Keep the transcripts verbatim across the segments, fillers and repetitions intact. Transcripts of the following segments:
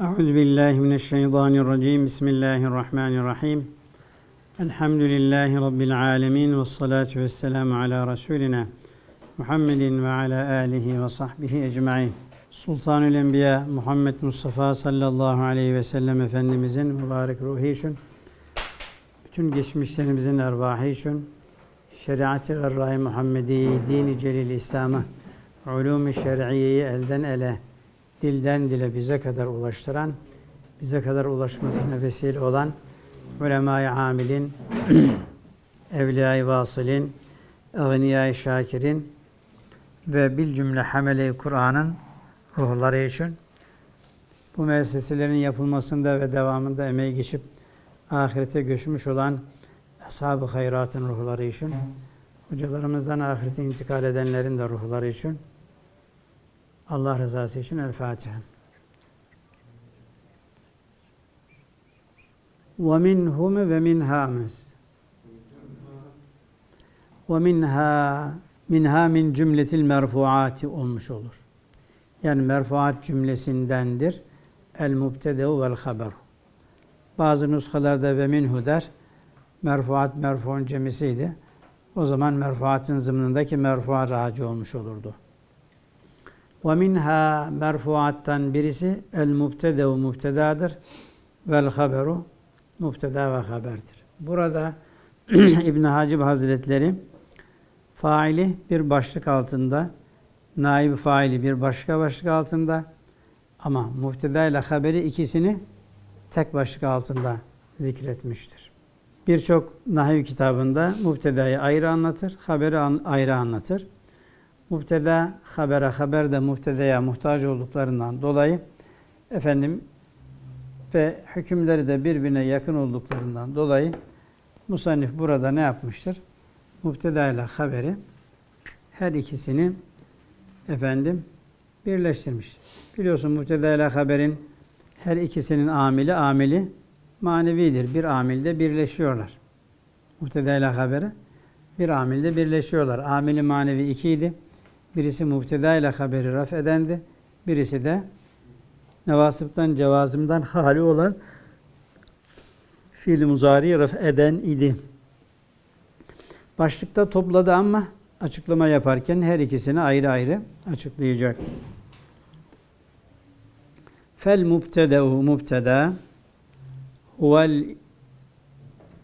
Euzubillahimineşşeytanirracim. Bismillahirrahmanirrahim. Elhamdülillahi Rabbil alemin. Vessalatu vesselamu ala Resulina Muhammedin ve ala alihi ve sahbihi ecmaîn. Sultanül Enbiya Muhammed Mustafa sallallahu aleyhi ve sellem Efendimizin mübarek ruhu için, bütün geçmişlerimizin ervahı için, şeriat-ı gırra-i Muhammedi, din-i celil-i İslam'ı, ulûm-i şer'iyeyi elden ele, dilden dile bize kadar ulaştıran, bize kadar ulaşmasına vesile olan ulema-i amilin, evliya-i vasılin, ağniya-i şakirin ve bil cümle hamele-i Kur'an'ın ruhları için bu müesseselerin yapılmasında ve devamında emeği geçip ahirete göçmüş olan ashab-ı hayratın ruhları için, hocalarımızdan ahirete intikal edenlerin de ruhları için, Allah rızası için El-Fatiha. وَمِنْهُمْ وَمِنْهَا وَمِنْهَا مِنْهَا مِنْ cümleti merfuati olmuş olur. Yani merfuat cümlesindendir. El-Mubtede'u vel-Haber. Bazı nuskalarda ve minhu der. Merfuat merfuun cemisiydi. O zaman merfuatın zımnındaki merfuat raci olmuş olurdu. وَمِنْهَا merfuattan birisi el-mubtedeu mubtedadır. Vel-haberu mubteda ve haberdir. Burada İbn Hacib Hazretleri faili bir başlık altında, naib faili bir başka başlık altında ama mubteda ile haberi ikisini tek başlık altında zikretmiştir. Birçok nahiv kitabında mubtedayı ayrı anlatır, haberi ayrı anlatır. Mubteda, habere, haber de mubtedaya muhtaç olduklarından dolayı efendim ve hükümleri de birbirine yakın olduklarından dolayı musannif burada ne yapmıştır? Mubteda ile haberi her ikisini efendim birleştirmiş. Biliyorsun mubteda ile haberin her ikisinin amili amili manevidir. Bir amilde birleşiyorlar. Mubteda ile haberi bir amilde birleşiyorlar. Amili manevi iki idi. Birisi mubteda ile haberi raf edendi. Birisi de nevasıptan, cevazımdan hali olan fiil-i muzari raf eden idi. Başlıkta topladı ama açıklama yaparken her ikisini ayrı ayrı açıklayacak. Fel mubtedeu mubteda huvel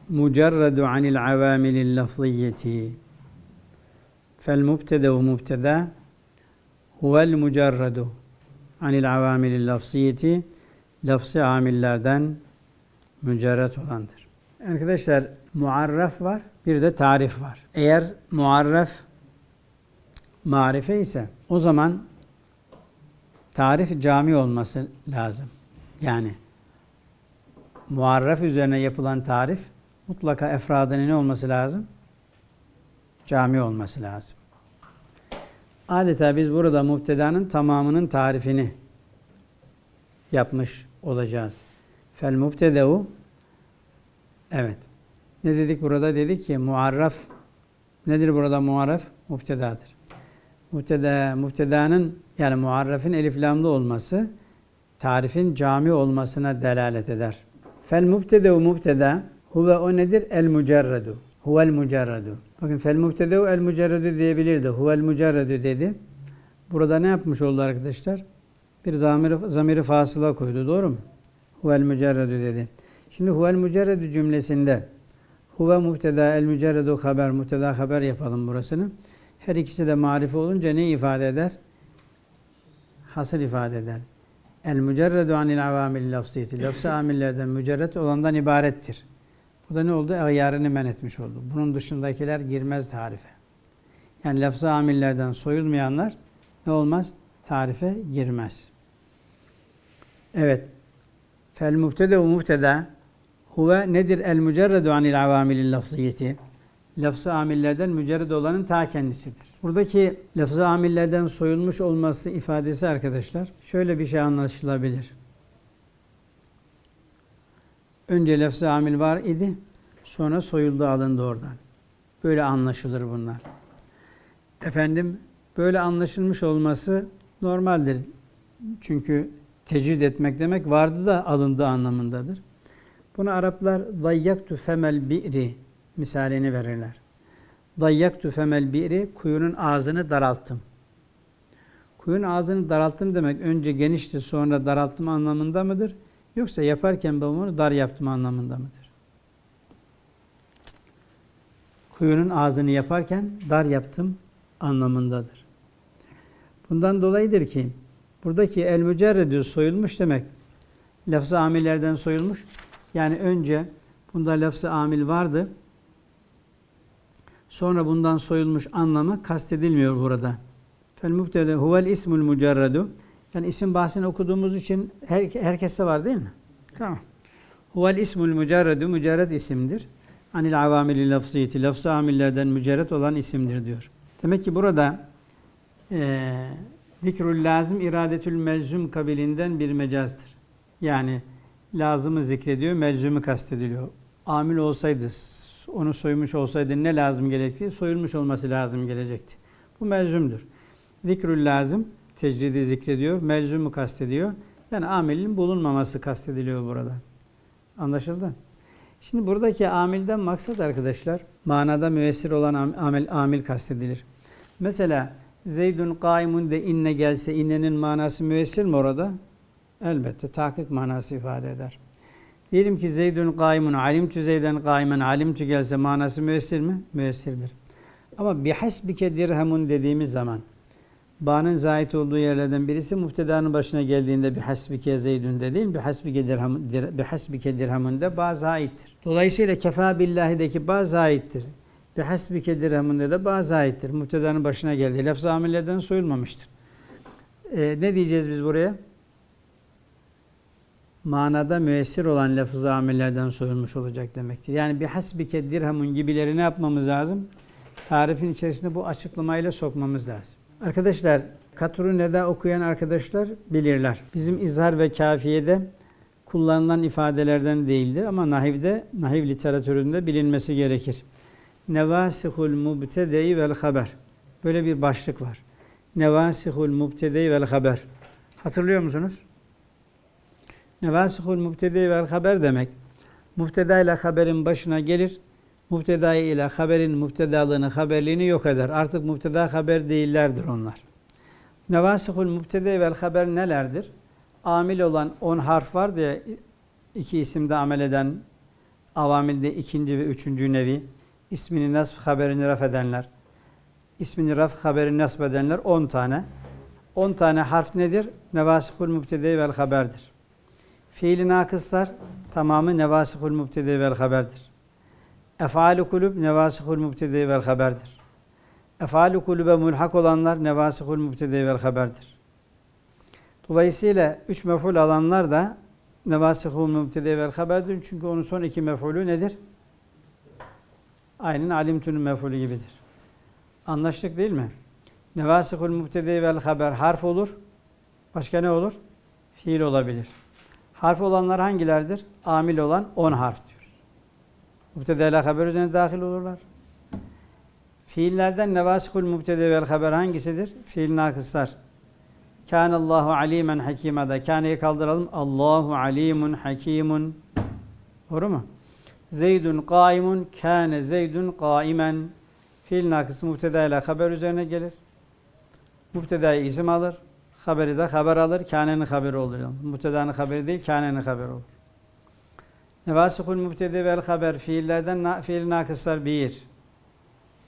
mucerredu anil avamilil lafziyyeti. Fel mubtedeu mubteda huvel mucerredu anil avamilil lafziyyeti. Lafzî amillerden mücerret olandır. Arkadaşlar muarraf var, bir de tarif var. Eğer muarraf marife ise o zaman tarif cami olması lazım. Yani muarraf üzerine yapılan tarif mutlaka efradının ne olması lazım? Cami olması lazım. Adeta biz burada mubtedanın tamamının tarifini yapmış olacağız. Fel mubtedeu. Evet. Ne dedik burada? Dedik ki muarraf. Nedir burada muarraf? Mubtedadır. Mubteda, mubtedanın yani muarrafın eliflamlı olması tarifin cami olmasına delalet eder. Fel mubtedeu mubteda huve o nedir? El mucerredu. Huvel mucerredu. Bakın fel mubtedeu el mucerredu diyebilirdi. Huvel mucerredu dedi. Burada ne yapmış oldu arkadaşlar? Bir zamiri, zamiri fasıla koydu. Doğru mu? Huvel mucerredu dedi. Şimdi huvel mucerredu cümlesinde huve mubteda el mucerredu haber. Mubteda haber yapalım burasını. Her ikisi de marife olunca ne ifade eder? Hasıl ifade eder. El mucerredu anil avamil lafziyeti. Lafz-ı amillerden mücerret olandan ibarettir. Bu da ne oldu? Ağyarını men etmiş oldu. Bunun dışındakiler girmez tarife. Yani lafz-ı amillerden soyulmayanlar ne olmaz? Tarife girmez. Evet. Fel mubtedeu mubteda huve nedir? El mucerredu anil avamil lafziyeti. Lafz-ı amillerden mücerred olanın ta kendisidir. Buradaki lafz-ı amillerden soyulmuş olması ifadesi arkadaşlar şöyle bir şey anlaşılabilir. Önce lafz-ı amil var idi, sonra soyuldu alındı oradan. Böyle anlaşılır bunlar. Efendim böyle anlaşılmış olması normaldir. Çünkü tecrid etmek demek vardı da alındığı anlamındadır. Buna Araplar dayyaktu femel bi'ri misalini verirler. Dayyaktu femel bi'ri, kuyunun ağzını daralttım. Kuyunun ağzını daralttım demek önce genişti sonra daralttım anlamında mıdır? Yoksa yaparken ben bunu dar yaptım anlamında mıdır? Kuyunun ağzını yaparken dar yaptım anlamındadır. Bundan dolayıdır ki buradaki el-mücerredü soyulmuş demek, lafz-ı amillerden soyulmuş. Yani önce bunda lafz-ı amil vardı, sonra bundan soyulmuş anlamı kastedilmiyor burada. Fel-mübtede huvel ismul mücerredü. Yani isim bahsini okuduğumuz için her, herkeste var değil mi? Tamam. Huvel ismul mücerredü, mücerred isimdir. Anil avamili lafziyeti, lafz-ı amillerden mücerred olan isimdir diyor. Demek ki burada e, zikrül lazım iradetül melzum kabilinden bir mecazdır. Yani lazımı zikrediyor, melzumu kastediliyor. Amil olsaydı, onu soymuş olsaydı ne lazım gelecekti? Soyulmuş olması lazım gelecekti. Bu melzumdur. Zikrül lazım tecridi zikrediyor, melzumu kastediyor. Yani amilin bulunmaması kastediliyor burada. Anlaşıldı? Şimdi buradaki amilden maksat arkadaşlar, manada müessir olan amil, amil kastedilir. Mesela Zeydun kaimun de inne gelse, innenin manası müessir mi orada? Elbette tahkik manası ifade eder. Diyelim ki Zeydun kaimun, alimtü Zeyden kaimen, alimtü gelse manası müessir mi? Müessirdir. Ama bihasbike dirhemun dediğimiz zaman ba'nın zahit olduğu yerlerden birisi müftedanın başına geldiğinde bihasbike Zeydun de değil, bihasbike dirhem, dir, bihasbike dirhemun de ba zahittir. Dolayısıyla kefa billahi'deki ba zahittir. Bihasbike dirhemun de ba zahittir. Müftedanın başına geldiği lafz-ı amillerden soyulmamıştır. Ee, ne diyeceğiz biz buraya? Manada müessir olan lafız-ı amillerden soyulmuş olacak demektir. Yani bihasbike dirhemun gibileri ne yapmamız lazım? Tarifin içerisinde bu açıklamayla sokmamız lazım. Arkadaşlar, katru neda okuyan arkadaşlar bilirler. Bizim izhar ve kafiyede kullanılan ifadelerden değildir ama nahivde, nahiv literatüründe bilinmesi gerekir. Nevasihul mubtedei vel haber. Böyle bir başlık var. Nevasihul mubtedei vel haber. Hatırlıyor musunuz? Nevasihul mubtedei vel haber demek, mübteda ile haberin başına gelir, mübteda ile haberin mübtedalığını, haberliğini yok eder. Artık mübteda haber değillerdir onlar. Nevasihul mubtedei vel haber nelerdir? Amil olan on harf var diye iki isimde amel eden, avamilde ikinci ve üçüncü nevi, ismini nasb, haberini raf edenler, ismini raf, haberini nasb edenler on tane. on tane harf nedir? Nevasihul mubtedei vel haberdir. Fiil-i nakıslar tamamı nevasihul mübtedei vel haberdir. Ef'al-i kulüb nevasihul mübtedei vel haberdir. Ef'al-i kulübe mülhak olanlar nevasihul mübtedei vel haberdir. Dolayısıyla üç mef'ul alanlar da nevasihul mübtedei vel haberdir. Çünkü onun son iki mef'ulü nedir? Aynen alimtünün mef'ulü gibidir. Anlaştık değil mi? Nevasihul mübtedei vel haber harf olur. Başka ne olur? Fiil olabilir. Harf olanlar hangilerdir? Amil olan on harf diyor. Mübtede ile haber üzerine dahil olurlar. Fiillerden nevasihul mübtede vel haber hangisidir? Fiil nakıslar. Kânallâhu alîmen hakîmâda. Kâneyi kaldıralım. Allahu alîmun hakîmun. Doğru mu? Zeydun kâimun. Kâne zeydun kâimen. Fiil nakıs mübtede ile haber üzerine gelir. Mübtedeyi isim alır. Haberi de haber alır, kânenin haberi olur. Mübtedanın haberi değil, kânenin haberi olur. Nevasihul mübtede vel haber fiillerden fiil nakıslar bir.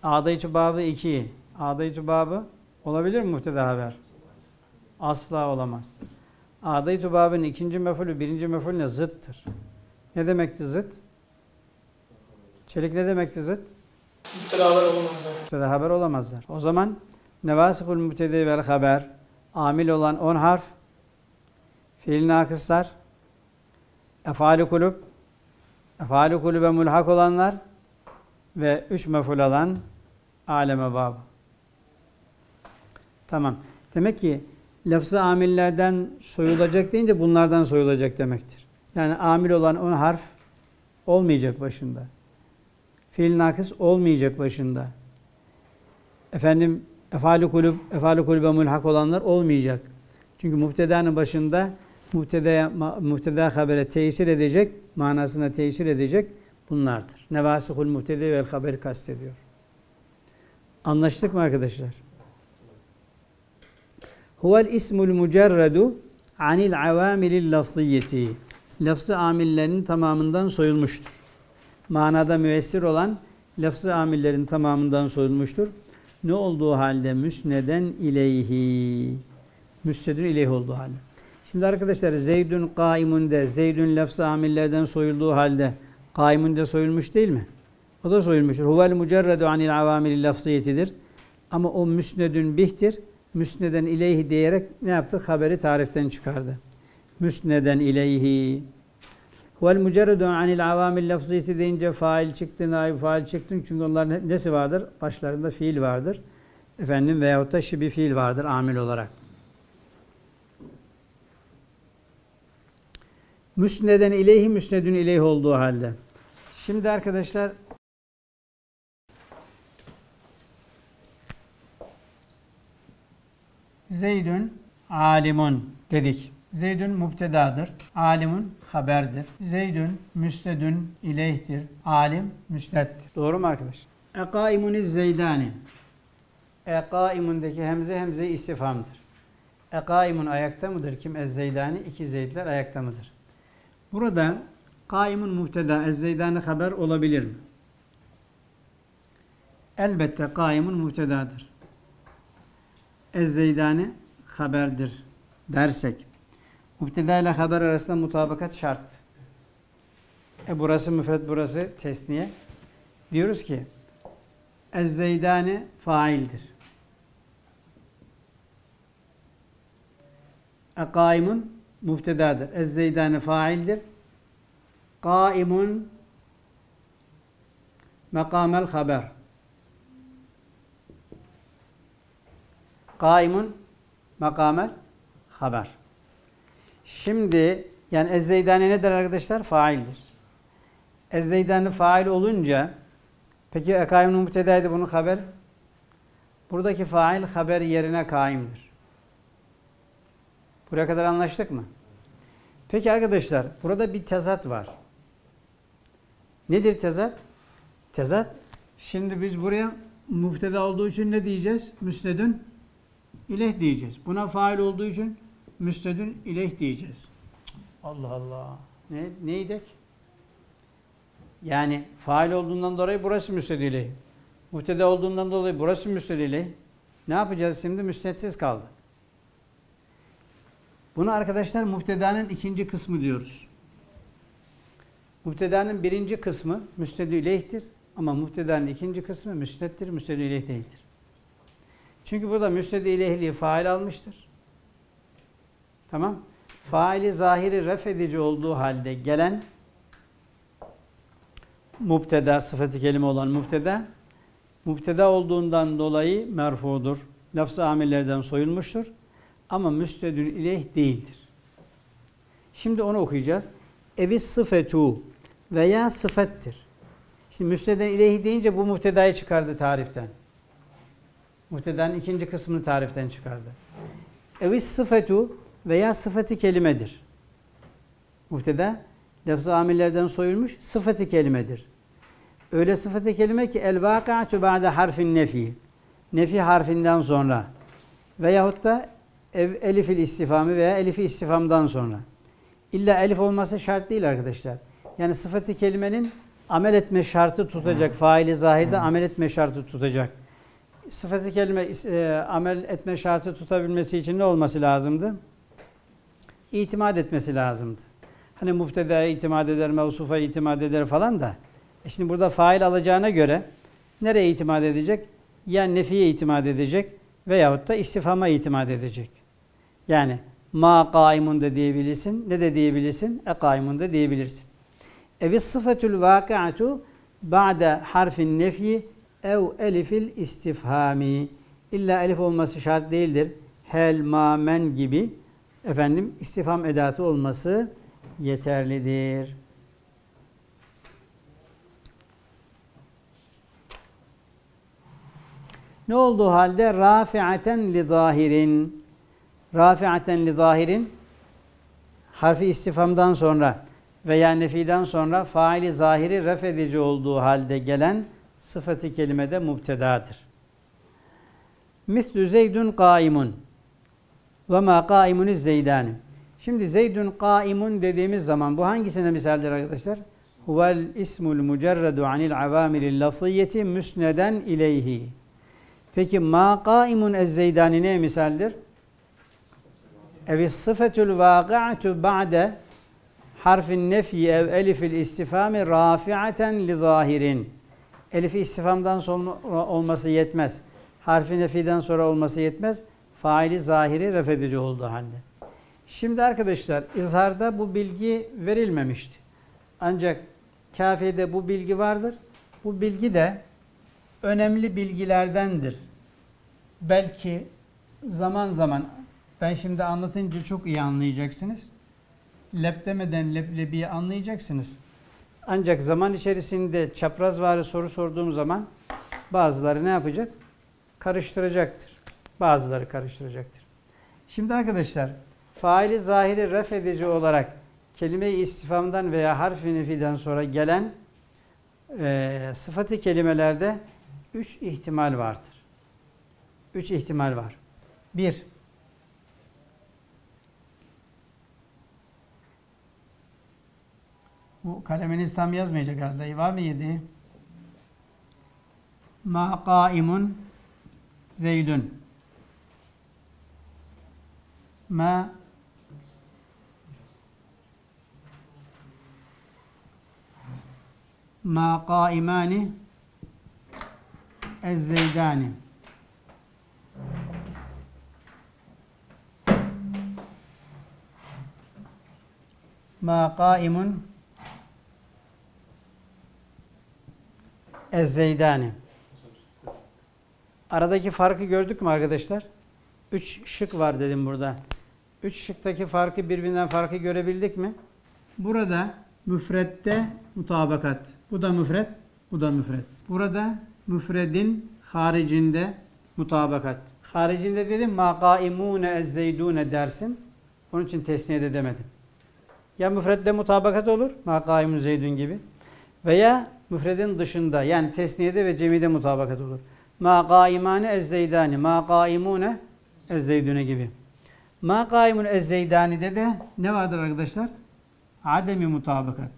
Âda-i cübâbı iki. Âda-i cübâbı olabilir mi mübteda haber? Asla olamaz. Âda-i cübâbın ikinci mef'ulü birinci mef'ulüne zıttır. Ne demekti zıt? Çelik ne demekti zıt? Mübteda haber olamazlar. Mübteda haber olamazlar. O zaman nevasihul mübtede vel haber amil olan on harf, fiil nakıslar, ef'al-i kulüb, ef'al-i kulübe mülhak olanlar ve üç mef'ul alan aleme babı. Tamam. Demek ki lafz-ı amillerden soyulacak deyince bunlardan soyulacak demektir. Yani amil olan on harf olmayacak başında. Fiil nakıs olmayacak başında. Efendim, ef'al-i kulübe mülhak olanlar olmayacak. Çünkü mübtedanın başında muhtedaya, muhteda habere tesir edecek, manasına tesir edecek bunlardır. Nevasihul muhtede vel haberi kastediyor. Anlaştık mı arkadaşlar? Huvel ismul mücerredu anil avamilil lafziyeti. Lafzı amillerin tamamından soyulmuştur. Manada müessir olan lafzı amillerin tamamından soyulmuştur. Ne olduğu halde müsneden ileyhi. Müsnedün ileyhi olduğu halde. Şimdi arkadaşlar Zeydün kaimunde, Zeydün lafzı amillerden soyulduğu halde kaimunde soyulmuş değil mi? O da soyulmuştur. Huvel mücerredu anil avamilil lafziyetidir. Ama o müsnedün bihtir. Müsneden ileyhi diyerek ne yaptı? Haberi tariften çıkardı. Müsneden ileyhi. Huvel mücerredun anil avamil lafziyeti deyince fail çıktı, naib fail çıktı. Çünkü onların nesi vardır? Başlarında fiil vardır. Efendim veyahut da şibi fiil vardır amil olarak. Müsneden ileyhi, müsnedün ileyhi olduğu halde. Şimdi arkadaşlar Zeydün alimun dedik. Zeydün mübtedadır. Alimun haberdir. Zeydün müsnedün ileyhtir. Alim müsneddir. Doğru mu arkadaş? Ekaimuniz zeydani. Ekaimundaki hemze hemze istifhamdır. Ekaimun ayakta mıdır? Kim? Ez zeydani. İki zeydler ayakta mıdır? Burada kaimun mübteda, ez zeydani haber olabilir mi? Elbette kaimun mübtedadır. Ez zeydani haberdir dersek, mübteda ile haber arasında mutabakat şart. E burası müfret, burası tesniye. Diyoruz ki ez zeydani faildir. E kaimun mübtedadır. Ez zeydani faildir. Kaimun mekamel haber. Kaimun makamel haber. Şimdi yani ez-zeydani nedir arkadaşlar? Faildir. Ez-zeydani fail olunca peki e-kaimun mübtedaydı bunun haber. Buradaki fail haber yerine kaimdir. Buraya kadar anlaştık mı? Peki arkadaşlar burada bir tezat var. Nedir tezat? Tezat. Şimdi biz buraya mübteda olduğu için ne diyeceğiz? Müsnedün İleh diyeceğiz. Buna fail olduğu için müsnedün ileh diyeceğiz. Allah Allah. Ne, neydik? Yani fail olduğundan dolayı burası müsnedü ileh. Muhteda olduğundan dolayı burası müsnedü ileh. Ne yapacağız şimdi? Müsnedsiz kaldı. Bunu arkadaşlar muhtedanın ikinci kısmı diyoruz. Muhtedanın birinci kısmı müsnedü ileh'tir. Ama muhtedanın ikinci kısmı müsneddir, müsnedü ileh değildir. Çünkü burada müsned-i ilehliği fail almıştır. Tamam. Faili zahiri ref edici olduğu halde gelen mübteda, sıfatı kelime olan mübteda, mübteda olduğundan dolayı merfudur. Lafz-ı amillerden soyulmuştur. Ama müsned-i ileh değildir. Şimdi onu okuyacağız. Evi sıfetu veya sıfettir. Şimdi müsned-i ileh deyince bu mübtedayı çıkardı tariften. Muhtedanın ikinci kısmını tariften çıkardı. Evi sıfetu veya sıfatı kelimedir. Muhteda, lafz-ı amillerden soyulmuş, sıfatı kelimedir. Öyle sıfatı kelime ki el-vâkâtu ba'de harfin nefi. Nefi harfinden sonra. Veyahut da elif-il istifamı veya elif-i istifamdan sonra. İlla elif olması şart değil arkadaşlar. Yani sıfatı kelimenin amel etme şartı tutacak. Faili zahirde amel etme şartı tutacak. Sıfatı kelime e, amel etme şartı tutabilmesi için ne olması lazımdı? İtimad etmesi lazımdı. Hani mübtedaya itimad eder, mevsufa itimad eder falan da. E şimdi burada fail alacağına göre nereye itimad edecek? Ya nefiye itimad edecek veyahut da istifama itimad edecek. Yani ma kaimun da diyebilirsin, ne de diyebilirsin? E kaimun da diyebilirsin. Evi sıfetül vâki'atu ba'de harfin nefiyi ev elifil istifhami. İlla elif olması şart değildir. Hel, ma, men gibi efendim istifham edatı olması yeterlidir. Ne olduğu halde rafi'aten li zahirin. Rafi'aten li zahirin harfi istifamdan sonra veya nefiden sonra faili zahiri ref edici olduğu halde gelen sıfatı kelimede mübtedadır. Mislü zeydun kaimun ve ma kaimuniz zeydani. Şimdi zeydun kaimun dediğimiz zaman bu hangisine misaldir arkadaşlar? Huvel ismul mucerredu anil avamilil lafziyeti müsneden ileyhi. Peki ma kaimun ez zeydani neye misaldir? Evi sıfetül vâgı'tu ba'de harfin nefyi ev elifil istifami rafi'aten li zahirin. Elifi istifamdan sonra olması yetmez. Harfi nefiden sonra olması yetmez. Faili zahiri ref edici olduğu halde. Şimdi arkadaşlar izharda bu bilgi verilmemişti. Ancak kafiyede bu bilgi vardır. Bu bilgi de önemli bilgilerdendir. Belki zaman zaman ben şimdi anlatınca çok iyi anlayacaksınız. Lep demeden leblebiyi anlayacaksınız. Ancak zaman içerisinde çaprazvari soru sorduğum zaman bazıları ne yapacak? Karıştıracaktır. Bazıları karıştıracaktır. Şimdi arkadaşlar faili zahiri ref edici olarak kelime-i istifamdan veya harf-i nefiden sonra gelen e, sıfatı kelimelerde üç ihtimal vardır. Üç ihtimal var. Bir, bu kaleminiz tam yazmayacak herhalde. Var mı yedi? Ma kaimun zeydun. Ma ma kaimani ez zeydani. Ma kaimun ez-zeydani. Aradaki farkı gördük mü arkadaşlar? Üç şık var dedim burada. Üç şıktaki farkı birbirinden farkı görebildik mi? Burada müfrette mutabakat. Bu da müfret, bu da müfret. Burada müfredin haricinde mutabakat. Haricinde dedim ma kaimune ez-zeydune dersin. Onun için tesniye de demedim. Ya müfredde mutabakat olur, ma kaimun zeydun gibi. Veya müfredin dışında yani tesniyede ve cemide mutabakat olur. Ma kaimane ez-zeydani, ma kaimune ez-zeydune gibi. Ma kaimun ez-zeydani'de de ne vardır arkadaşlar? Ademi mutabakat.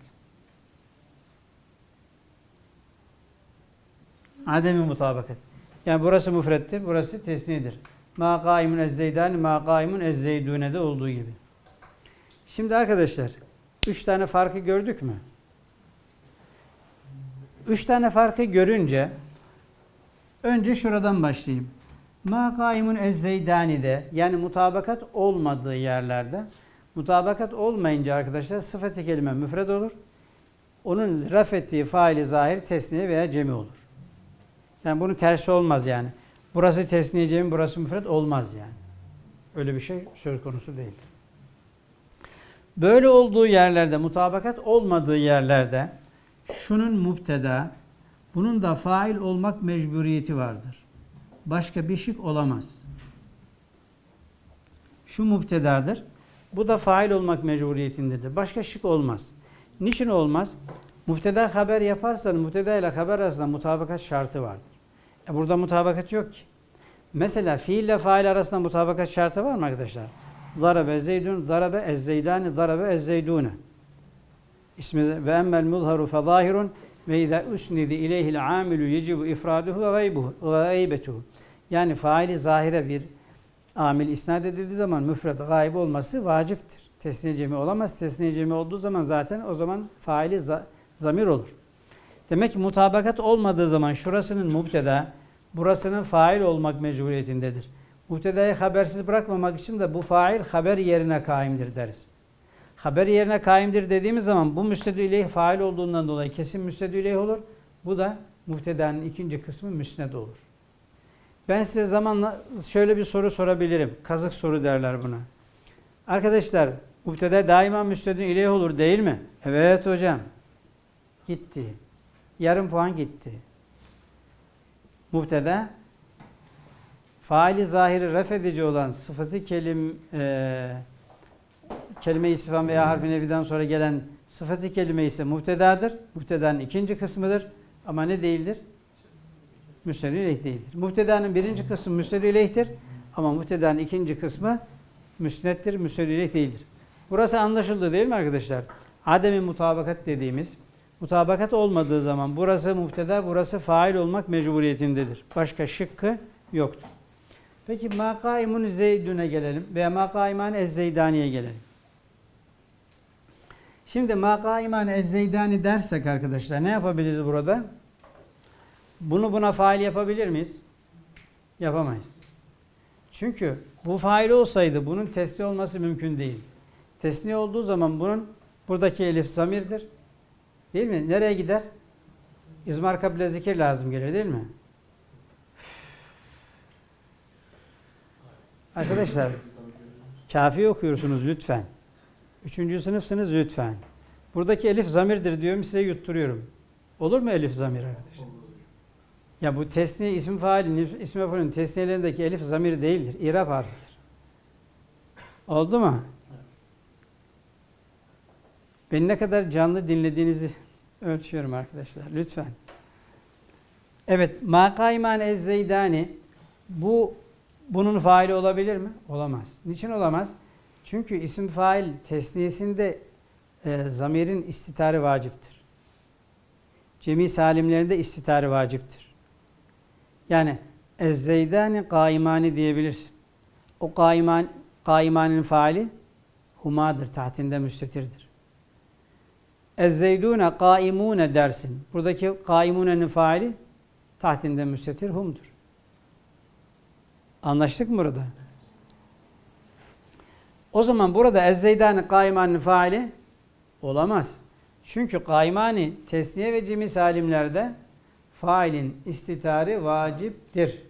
Ademi mutabakat. Yani burası müfrettir, burası tesniyedir. Ma kaimun ez-zeydani, ma kaimun ez-zeydune'de olduğu gibi. Şimdi arkadaşlar üç tane farkı gördük mü? Üç tane farkı görünce önce şuradan başlayayım. Ma kaimun ez-zeydani'de yani mutabakat olmadığı yerlerde mutabakat olmayınca arkadaşlar sıfat-ı kelime müfred olur. Onun raf ettiği faili zahir tesniye veya cemi olur. Yani bunun tersi olmaz yani. Burası tesniye cemi, burası müfred olmaz yani. Öyle bir şey söz konusu değildir. Böyle olduğu yerlerde mutabakat olmadığı yerlerde şunun mübteda, bunun da fail olmak mecburiyeti vardır. Başka bir şık olamaz. Şu mübtedadır, bu da fail olmak mecburiyetindedir. Başka şık olmaz. Niçin olmaz? Mübteda haber yaparsan, mübteda ile haber arasında mutabakat şartı vardır. E burada mutabakat yok ki. Mesela fiil ile fail arasında mutabakat şartı var mı arkadaşlar? Darabe zeydun, darabe ez-zeydani, darabe ez-zeydune. İsmi ve emmel muzharu fe zahirun ve izâ usnidi ileyhil amilu yecibu ifraduhu ve gaybetuhu. Yani faili zahire bir amil isnat edildiği zaman müfred gayb olması vaciptir. Tesniye cemi olamaz. Tesniye cemi olduğu zaman zaten o zaman faili zamir olur. Demek ki mutabakat olmadığı zaman şurasının mübteda, burasının fail olmak mecburiyetindedir. Mübtedayı habersiz bırakmamak için de bu fail haber yerine kaimdir deriz. Haber yerine kaimdir dediğimiz zaman bu müsnedü ileyh fail olduğundan dolayı kesin müsnedü ileyh olur. Bu da mübtedanın ikinci kısmı müsned olur. Ben size zamanla şöyle bir soru sorabilirim. Kazık soru derler buna. Arkadaşlar mübteda daima müsnedü ileyh olur değil mi? Evet hocam. Gitti. Yarım puan gitti. Mübteda faili zahiri ref edici olan sıfatı kelim e, kelime-i istifam veya harf-i neviden sonra gelen sıfat-ı kelime ise mübtedadır. Mübtedanın ikinci kısmıdır. Ama ne değildir? Müsned-i ileyh değildir. Mübtedanın birinci kısmı müsned-i ileyhtir. Ama mübtedanın ikinci kısmı müsnettir, müsned-i ileyh değildir. Burası anlaşıldı değil mi arkadaşlar? Adem-i mutabakat dediğimiz, mutabakat olmadığı zaman burası mübteda, burası fail olmak mecburiyetindedir. Başka şıkkı yoktur. Peki mâ kâimun zeydüne gelelim veya mâ kâiman ez-zeydani'ye gelelim. Şimdi mâ kâiman ez-zeydani dersek arkadaşlar ne yapabiliriz burada? Bunu buna fail yapabilir miyiz? Yapamayız. Çünkü bu fail olsaydı bunun tesni olması mümkün değil. Tesni olduğu zaman bunun buradaki elif zamirdir. Değil mi? Nereye gider? İzmar kabile zikir lazım gelir değil mi? Arkadaşlar, Kâfi okuyorsunuz lütfen. Üçüncü sınıfsınız lütfen. Buradaki elif zamirdir diyorum, size yutturuyorum. Olur mu elif zamir arkadaşlar? Ya bu tesni, isim failin, ismi mef'ulün tesniyelerindeki elif zamir değildir. İrab harfidir. Oldu mu? Beni ne kadar canlı dinlediğinizi ölçüyorum arkadaşlar. Lütfen. Evet, mâ kâiman ez-zeydâni bu bunun faili olabilir mi? Olamaz. Niçin olamaz? Çünkü isim fail tesniyesinde e, zamirin istitari vaciptir. Cemî salimlerinde istitari vaciptir. Yani ez-zeydâni kâimâni diyebilirsin. O kâiman, kâimânin faili humâdır, tahtinde müstetirdir. Ez-zeydûne kâimûne dersin. Buradaki kâimûne'nin faili tahtinde müstetir humdur. Anlaştık mı burada? O zaman burada ez-zeydani kâimâni faili olamaz. Çünkü kâimâni tesniye ve cemi salimlerde failin istitarı vaciptir.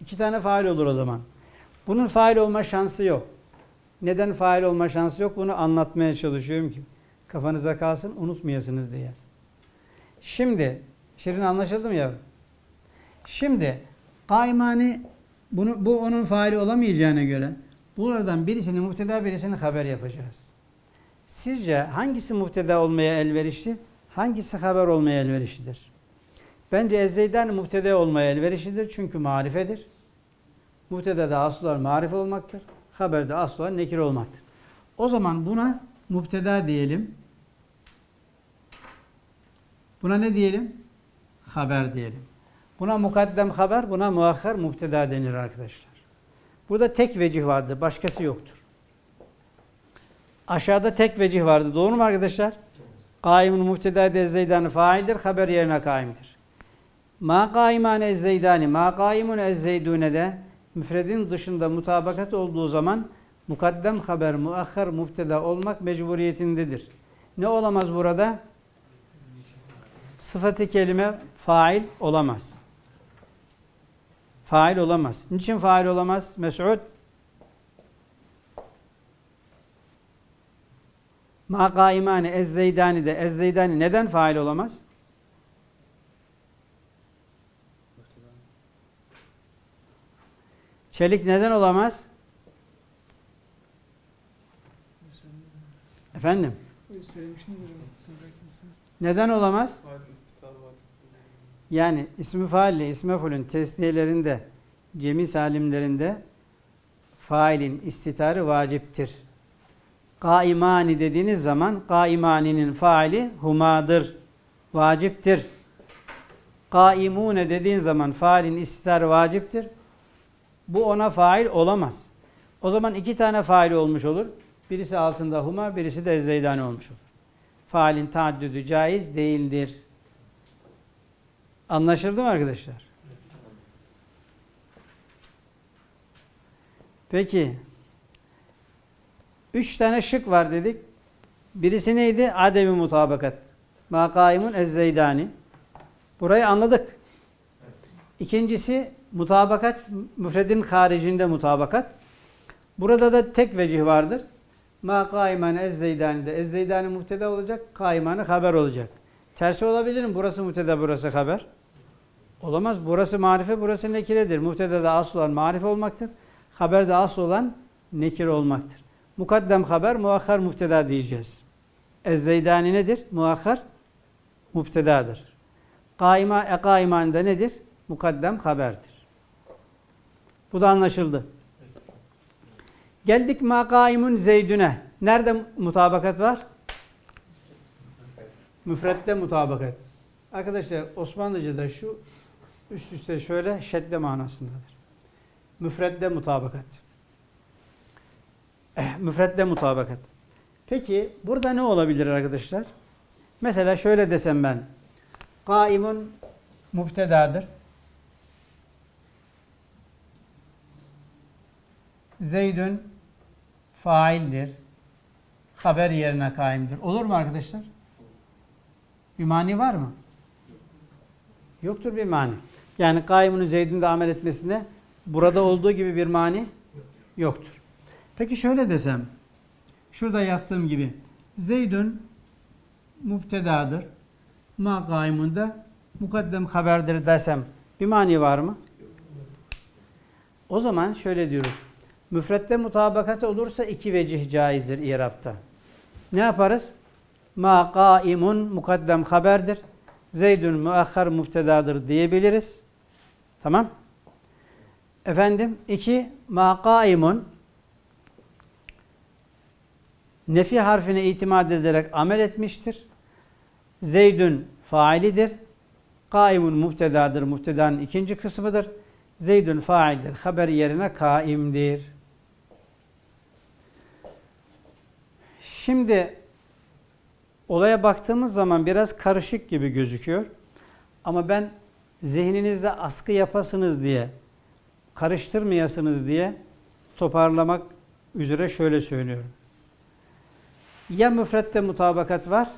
İki tane fail olur o zaman. Bunun fail olma şansı yok. Neden fail olma şansı yok? Bunu anlatmaya çalışıyorum ki kafanıza kalsın, unutmayasınız diye. Şimdi, Şirin anlaşıldı mı yavrum? Şimdi, kâimâni, bunu, bu onun faili olamayacağına göre bunlardan birisini mübteda, birisini haber yapacağız. Sizce hangisi mübteda olmaya elverişli, hangisi haber olmaya elverişlidir? Bence ez-zeydân mübteda olmaya elverişlidir çünkü marifedir. Mübteda da aslular marife olmaktır, haber de aslular nekir olmaktır. O zaman buna mübteda diyelim, buna ne diyelim? Haber diyelim. Buna mukaddem haber, buna muahhar mübteda denir arkadaşlar. Burada tek vecih vardır, başkası yoktur. Aşağıda tek vecih vardı, doğru mu arkadaşlar? Kaimun mübteda ez-zeydani faildir, haber yerine kaimdir. Ma kaiman ez-zeydani, ma kaimun ez-zeydune de müfredin dışında mutabakat olduğu zaman mukaddem haber, muahhar mübteda olmak mecburiyetindedir. Ne olamaz burada? Sıfat-ı kelime fail olamaz. Fail olamaz. Niçin fail olamaz? Mes'ud. Mâ kâimâni ez-zeydâni de ez-zeydâni neden fail olamaz? Çelik neden olamaz? Efendim? Neden olamaz? Yani ismi fail ile ismi mef'ulün tesniyelerinde, cemi salimlerinde failin istitarı vaciptir. Kâimâni dediğiniz zaman kâimâninin faili humâdır, vaciptir. Kâimûne dediğin zaman failin istitarı vaciptir. Bu ona fail olamaz. O zaman iki tane fail olmuş olur. Birisi altında huma, birisi de ez-zeydâni olmuş olur. Failin taaddüdü caiz değildir. Anlaşıldı mı arkadaşlar? Peki. Üç tane şık var dedik. Birisi neydi? Adem-i mutabakat. Mâ kâimun ez-zeydâni. Burayı anladık. İkincisi mutabakat, müfredin haricinde mutabakat. Burada da tek vecih vardır. Mâ kâimâni ez-zeydâni de ez-zeydâni mübteda olacak, kâimâni haber olacak. Tersi olabilir mi? Burası mübteda, burası haber. Olamaz. Burası marife, burası nekiredir. Mübteda'da asıl olan marife olmaktır. Haberde asıl olan nekir olmaktır. Mukaddem haber, muahhar mübteda diyeceğiz. Ez-Zeydani nedir? Muahhar mübtedadır. Kaima, e-kaimani de nedir? Mukaddem haberdir. Bu da anlaşıldı. Geldik ma kaimun zeydüne. Nerede mutabakat var? Müfredde mutabakat. Arkadaşlar Osmanlıca'da şu üst üste şöyle şedde manasındadır. Müfredde mutabakat. Eh, müfredde mutabakat. Peki burada ne olabilir arkadaşlar? Mesela şöyle desem ben. Kaimun mübtedadır. Zeydün faildir. Haber yerine kaimdir. Olur mu arkadaşlar? Bir mani var mı? Yoktur bir mani. Yani kaimunun Zeyd'in de amel etmesine burada olduğu gibi bir mani yoktur. Peki şöyle desem, şurada yaptığım gibi Zeydün mübtedadır. Ma kaimun da mukaddem haberdir desem bir mani var mı? O zaman şöyle diyoruz. Müfredde mutabakat olursa iki vecih caizdir i'rabta. Ne yaparız? Ma kaimun mukaddem haberdir. Zeydün muahhar mübtedadır diyebiliriz. Tamam. Efendim iki ma kaimun nefi harfine itimat ederek amel etmiştir. Zeydün failidir. Kaimun mübtedadır. Mübtedanın ikinci kısmıdır. Zeydün faildir. Haber yerine kaimdir. Şimdi olaya baktığımız zaman biraz karışık gibi gözüküyor. Ama ben zihninizde askı yapasınız diye, karıştırmayasınız diye toparlamak üzere şöyle söylüyorum. Ya müfredde mutabakat var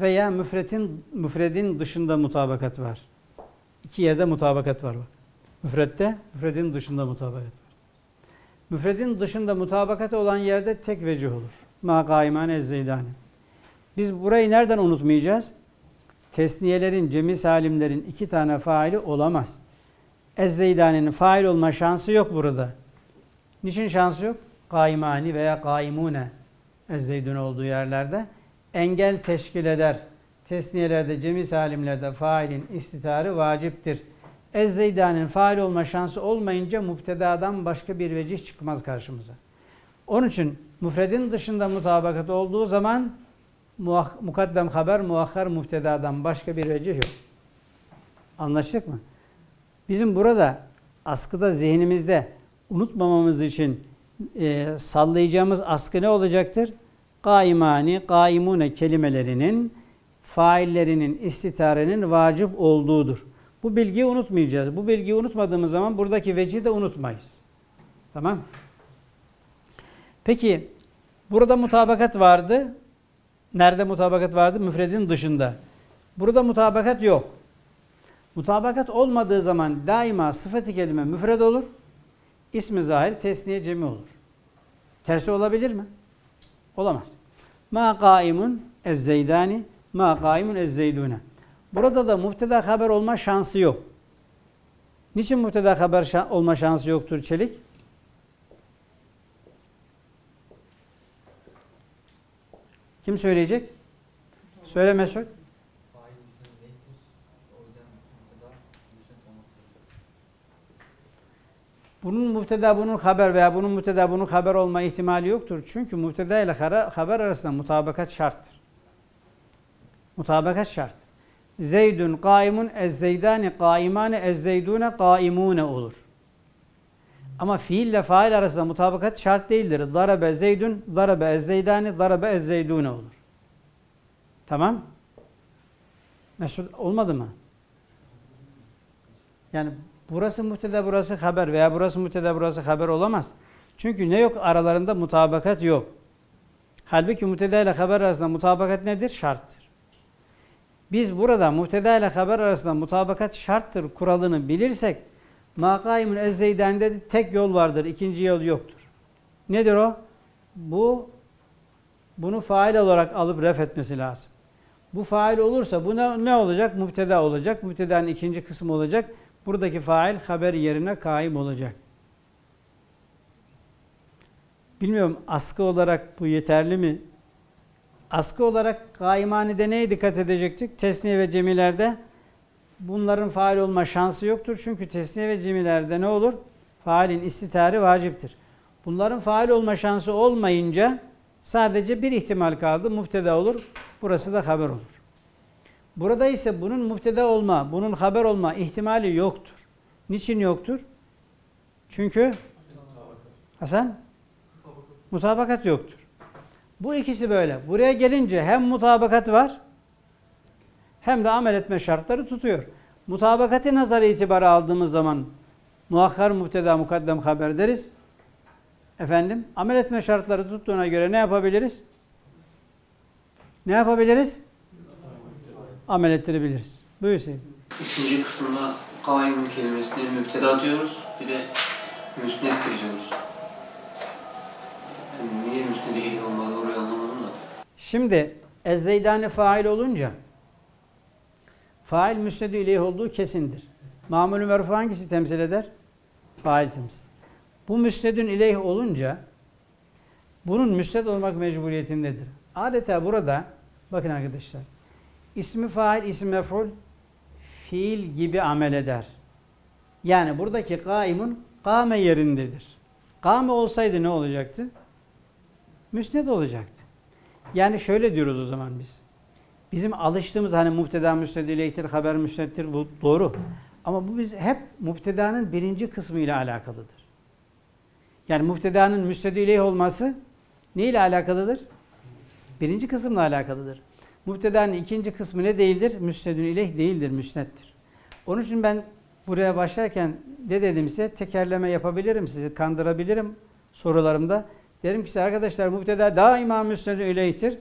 veya müfredin, müfredin dışında mutabakat var. İki yerde mutabakat var. Bak. Müfredde, müfredin dışında mutabakat var. Müfredin dışında mutabakat olan yerde tek vecih olur. Ma kaimane ez-Zeydani. Biz burayı nereden unutmayacağız? Tesniyelerin, cemi salimlerin iki tane faili olamaz. Ez-Zeydani'nin fail olma şansı yok burada. Niçin şansı yok? Kaimani veya kaimune ez-Zeydun olduğu yerlerde engel teşkil eder. Tesniyelerde, cemi salimlerde failin istitarı vaciptir. Ez-Zeydani'nin fail olma şansı olmayınca mübtedadan başka bir vecih çıkmaz karşımıza. Onun için müfredin dışında mutabakat olduğu zaman mukaddem haber, muahhar mübtedadan başka bir vecih yok. Anlaştık mı? Bizim burada askıda zihnimizde unutmamamız için e, sallayacağımız askı ne olacaktır? Kaimani, kaimune kelimelerinin faillerinin, istitarının vacip olduğudur. Bu bilgiyi unutmayacağız. Bu bilgiyi unutmadığımız zaman buradaki vecihi de unutmayız. Tamam. Peki, burada mutabakat vardı. Nerede mutabakat vardı? Müfredin dışında. Burada mutabakat yok. Mutabakat olmadığı zaman daima sıfat-ı kelime müfred olur. İsmi zahir tesniye cemi olur. Tersi olabilir mi? Olamaz. Ma kaimun ez-Zeydani, ma kaimun ez-Zeydune. Burada da mübteda haber olma şansı yok. Niçin mübteda haber şa- olma şansı yoktur Çelik? Kim söyleyecek? Söyle Mesut. Bunun mübteda bunun haber veya bunun mübteda bunun haber olma ihtimali yoktur. Çünkü mübteda ile haber arasında mutabakat şarttır. Mutabakat şart. Zeydün kaimun ez-Zeydani kaimane ez-Zeydune kaimune olur. Ama fiil ile fail arasında mutabakat şart değildir. Darabe zeydün, darabe ez-Zeydani, darabe ez-Zeydune olur. Tamam? Mesut olmadı mı? Yani burası mübteda, burası haber veya burası mübteda, burası haber olamaz. Çünkü ne yok? Aralarında mutabakat yok. Halbuki mübteda ile haber arasında mutabakat nedir? Şarttır. Biz burada mübteda ile haber arasında mutabakat şarttır kuralını bilirsek ma kaimun ez-Zeydani'de tek yol vardır. İkinci yol yoktur. Nedir o? Bu bunu fail olarak alıp ref etmesi lazım. Bu fail olursa buna ne olacak? Mübteda olacak. Mübtedanın ikinci kısmı olacak. Buradaki fail haber yerine kaim olacak. Bilmiyorum askı olarak bu yeterli mi? Askı olarak Gayimani'de neye dikkat edecektik? Tesniye ve cemilerde bunların fail olma şansı yoktur. Çünkü tesniye ve cemilerde ne olur? Failin istitari vaciptir. Bunların fail olma şansı olmayınca sadece bir ihtimal kaldı. Mübteda olur. Burası da haber olur. Burada ise bunun mübteda olma, bunun haber olma ihtimali yoktur. Niçin yoktur? Çünkü Hasan mutabakat yoktur. Bu ikisi böyle. Buraya gelince hem mutabakat var hem de amel etme şartları tutuyor. Mutabakati nazarı itibara aldığımız zaman muakhar, mübteda, mukaddem haber deriz. Efendim, amel etme şartları tuttuğuna göre ne yapabiliriz? Ne yapabiliriz? Amel ettirebiliriz. Bu Hüseyin. Üçüncü kısımda kaimun kelimesini mübteda diyoruz. Bir de müsned diyoruz. Yani niye müsned değil olmalı orayı anlamadım da. Şimdi ezzeydani fail olunca fail müsnedü ileyh olduğu kesindir. Mamulü merfu hangisi temsil eder? Fail temsil. Bu müsnedün ileyh olunca bunun müsned olmak mecburiyetindedir. Adeta burada bakın arkadaşlar. İsmi fail, ismi mef'ul fiil gibi amel eder. Yani buradaki kaimun kâme yerindedir. Kâme olsaydı ne olacaktı? Müsned olacaktı. Yani şöyle diyoruz o zaman biz. Bizim alıştığımız hani mübteda müsned ileyhtir, haber müsneddir bu doğru. Ama bu biz hep mübtedanın birinci kısmı ile alakalıdır. Yani mübtedanın müsnedü ileyh olması ne ile alakalıdır? Birinci kısımla alakalıdır. Mübtedanın ikinci kısmı ne değildir? Müsnedü ileyh değildir, müsnettir. Onun için ben buraya başlarken de dedim size tekerleme yapabilirim, sizi kandırabilirim sorularımda. Derim ki size arkadaşlar mübteda daima müsnedü ileyhtir.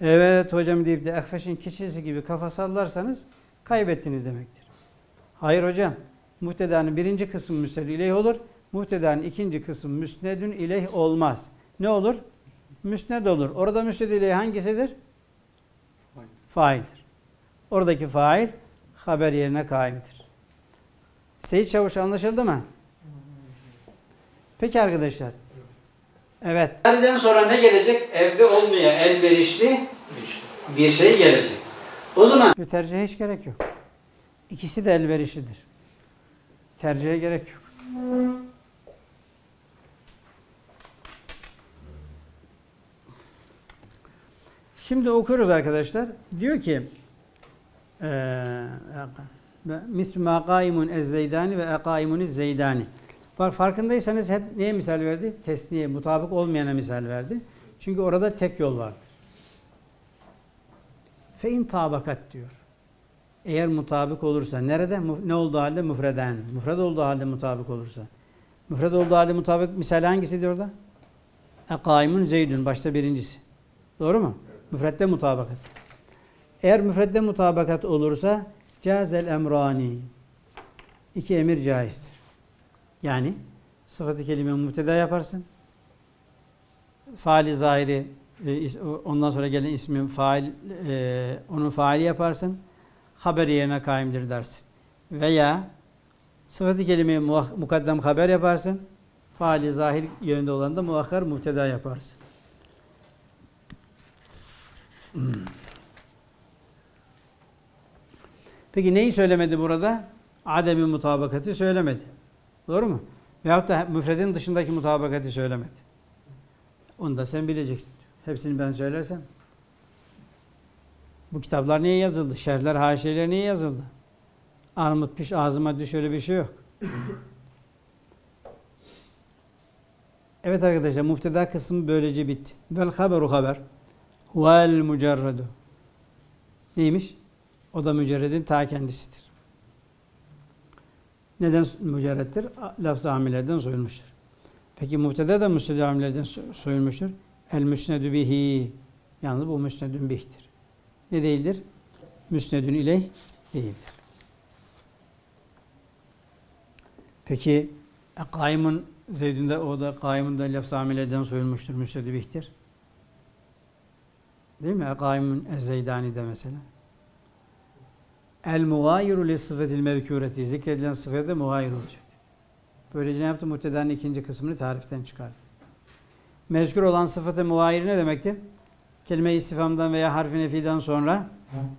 Evet hocam deyip de Ekfeş'in keçisi gibi kafa sallarsanız kaybettiniz demektir. Hayır hocam, mübtedanın birinci kısmı müsnedü ileyh olur. Muhtedanın ikinci kısım müsnedün ileyh olmaz. Ne olur? Müsned olur. Orada müsned ileyh hangisidir? Fail. Faildir. Oradaki fail haber yerine kaimdir. Seyit Çavuş anlaşıldı mı? Peki arkadaşlar. Evet. Evden sonra ne gelecek? Evde olmaya elverişli bir şey gelecek. O zaman tercihe hiç gerek yok. İkisi de elverişlidir. Tercihe gerek yok. Şimdi okuyoruz arkadaşlar. Diyor ki misl ma kaimun ez-zeydani ve ekaimuniz zeydani. Farkındaysanız hep neye misal verdi? Tesniye, mutabık olmayana misal verdi. Çünkü orada tek yol vardır. Fe in tabakat diyor. Eğer mutabık olursa, nerede? Ne olduğu halde? Müfreden. Müfred olduğu halde mutabık olursa. Müfred olduğu halde mutabık misal hangisi diyor da? Ekaimun zeydun. Başta birincisi. Doğru mu? Müfredde mutabakat. Eğer müfredde mutabakat olursa cazel emrani. İki emir caizdir. Yani sıfatı kelime mübteda yaparsın. Faali zahiri ondan sonra gelen ismin fail onun faali yaparsın. Haber yerine kaimdir dersin. Veya sıfatı kelime mukaddem haber yaparsın. Faali zahir yönünde olan da muakhar mübteda yaparsın. Peki neyi söylemedi burada? Adem-i mutabakati söylemedi. Doğru mu? Veyahut da müfredin dışındaki mutabakati söylemedi. Onu da sen bileceksin. Hepsini ben söylersem. Bu kitaplar niye yazıldı? Şerhler, haşiyeler niye yazıldı? Armut piş, ağzıma düş öyle bir şey yok. Evet arkadaşlar, mübteda kısmı böylece bitti. Vel haberu haber. Huvel mücerredu. Neymiş? O da mücerredin ta kendisidir. Neden mücerrettir? Lafz-ı amilerden soyulmuştur. Peki mübteda da müsned-i amilerden soyulmuştur. El müsnedü bihi. Yalnız bu müsnedün bihtir. Ne değildir? Müsnedün ileyh değildir. Peki e, kaimun zeydünde o da kaimun da lafz-ı amilerden soyulmuştur. Müsnedü bihtir. Değil mi? Ekaimun ez-zeydani'de mesela. El-mugayiru li sıfetil mevkûreti. Zikredilen sıfete mugayir olacak. Böylece ne yaptı? Muhtedanın ikinci kısmını tariften çıkardı. Mezkür olan sıfatı muayir ne demekti? Kelime-i istifamdan veya harf-i nefi'den sonra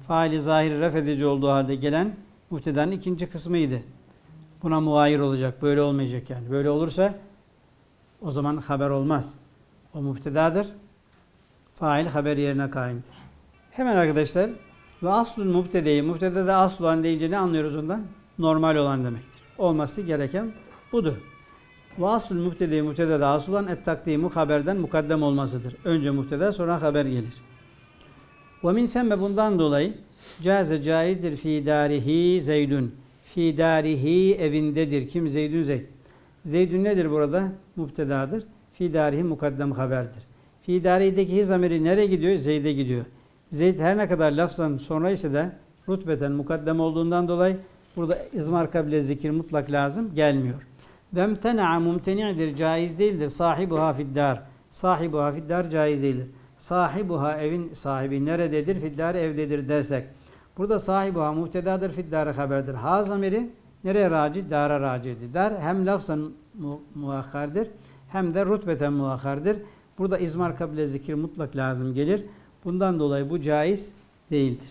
faili zahiri ref edici olduğu halde gelen muhtedanın ikinci kısmıydı. Buna muayir olacak. Böyle olmayacak yani. Böyle olursa o zaman haber olmaz. O müptedadır. Fail haber yerine kaimdir. Hemen arkadaşlar ve aslul müptedeyi, müptedede aslu an deyince ne anlıyoruz ondan? Normal olan demektir. Olması gereken budur. Ve aslul müptedeyi, müptedede aslu an et takdimu haberden mukaddem olmasıdır. Önce müpteda sonra haber gelir. Ve min semme bundan dolayı caze caizdir fi darihi zeydun. Fi darihi evindedir. Kim? Zeydün Zeyd. Zeydün nedir burada? Müptedadır. Fi darihi mukaddem haberdir. Fi darihideki zamiri nereye gidiyor? Zeyd'e gidiyor. Zeyd her ne kadar lafzan sonra ise de rutbeten mukaddem olduğundan dolayı burada izmar kabile zikir mutlak lazım gelmiyor. Ve mtena'a mumteni'dir. Caiz değildir. Sahibuha fiddar. Sahibuha fiddar caiz değildir. Sahibuha evin sahibi nerededir? Fiddar evdedir dersek. Burada sahibuha muhtedadır, fiddara haberdir. Ha zamiri nereye raci? Dara racidir. Dar hem lafzan mu muakhardır hem de rutbeten muakhardır. Burada izmar kabile zikir mutlak lazım gelir. Bundan dolayı bu caiz değildir.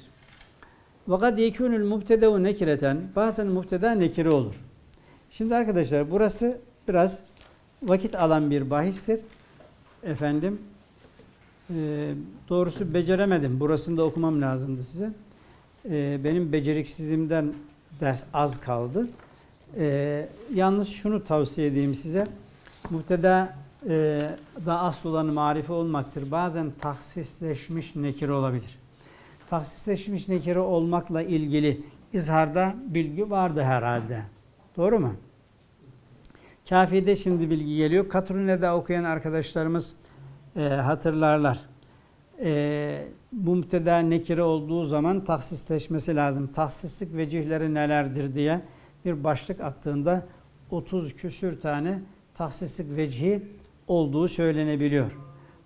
Vakad yekûnül mübtedeu nekireten. Bazen mübteda nekire olur. Şimdi arkadaşlar burası biraz vakit alan bir bahistir. Efendim e, doğrusu beceremedim. Burasını da okumam lazımdı size. E, benim beceriksizliğimden ders az kaldı. E, yalnız şunu tavsiye edeyim size. Mübteda e, da asıl olan marife olmaktır. Bazen tahsisleşmiş nekire olabilir. Tahsisleşmiş nekire olmakla ilgili izharda bilgi vardı herhalde. Doğru mu? Kafi'de şimdi bilgi geliyor. Katrune'de okuyan arkadaşlarımız e, hatırlarlar. E, bu müpteda nekire olduğu zaman tahsisleşmesi lazım. Tahsislik vecihleri nelerdir diye bir başlık attığında otuz küsür tane tahsislik vecihi olduğu söylenebiliyor.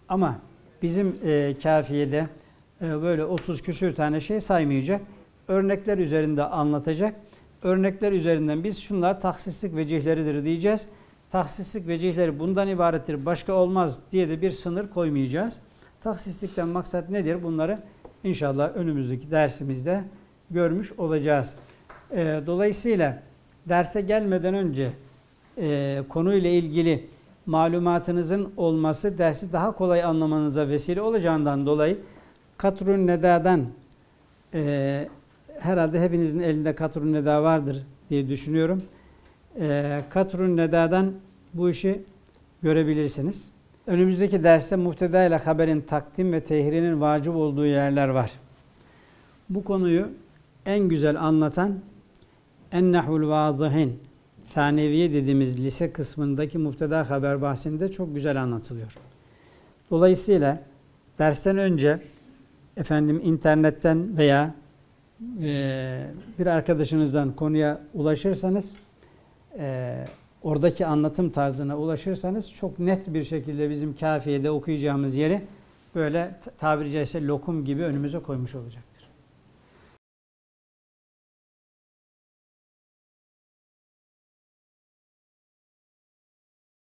Ama bizim e, Kafiye'de e, böyle otuz küsür tane şey saymayacak. Örnekler üzerinde anlatacak. Örnekler üzerinden biz şunlar tahsislik vecihleridir diyeceğiz. Tahsislik vecihleri bundan ibarettir, başka olmaz diye de bir sınır koymayacağız. Tahsislikten maksat nedir? Bunları inşallah önümüzdeki dersimizde görmüş olacağız. E, dolayısıyla derse gelmeden önce e, konuyla ilgili malumatınızın olması dersi daha kolay anlamanıza vesile olacağından dolayı Katrun Neda'dan e, herhalde hepinizin elinde Katrun Neda vardır diye düşünüyorum. E, Katrun Neda'dan bu işi görebilirsiniz. Önümüzdeki derste müpteda ile haberin takdim ve tehrinin vacip olduğu yerler var. Bu konuyu en güzel anlatan Ennehul Vâdıhin Taneviye dediğimiz lise kısmındaki müpteda haber bahsinde çok güzel anlatılıyor. Dolayısıyla dersten önce efendim internetten veya Ee, bir arkadaşınızdan konuya ulaşırsanız, e, oradaki anlatım tarzına ulaşırsanız çok net bir şekilde bizim Kafiye'de okuyacağımız yeri böyle tabiri caizse lokum gibi önümüze koymuş olacak.